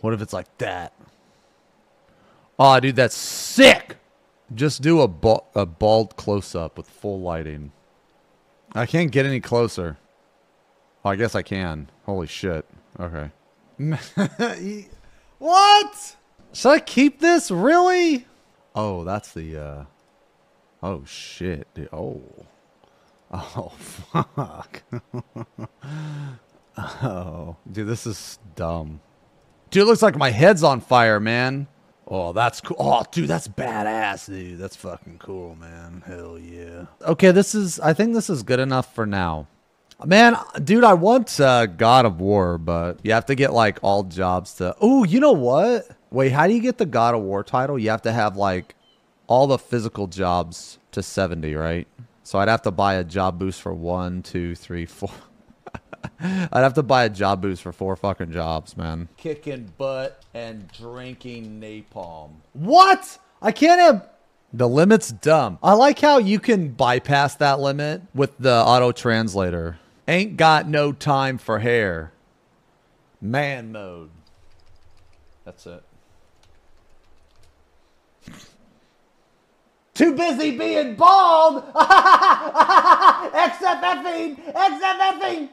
What if it's like that? Oh, dude, that's sick. Just do a bald close-up with full lighting. I can't get any closer. Oh, I guess I can. Holy shit. Okay. What? Should I keep this? Really? Oh, that's the... Oh, shit. Dude. Oh. Oh, fuck. Oh. Dude, this is dumb. Dude, it looks like my head's on fire, man. Oh, that's cool. Oh, dude, that's badass, dude. That's fucking cool, man. Hell yeah. Okay, this is... I think this is good enough for now. Man, dude, I want God of War, but you have to get, like, all jobs to... Oh, you know what? Wait, how do you get the God of War title? You have to have, like, all the physical jobs to 70, right? So I'd have to buy a job boost for 1, 2, 3, 4... I'd have to buy a job boost for 4 fucking jobs, man. Kicking butt and drinking napalm. What? I can't have... The limit's dumb. I like how you can bypass that limit with the auto-translator. Ain't got no time for hair. Man mode. That's it. Too busy being bald! XFFing! XFFing!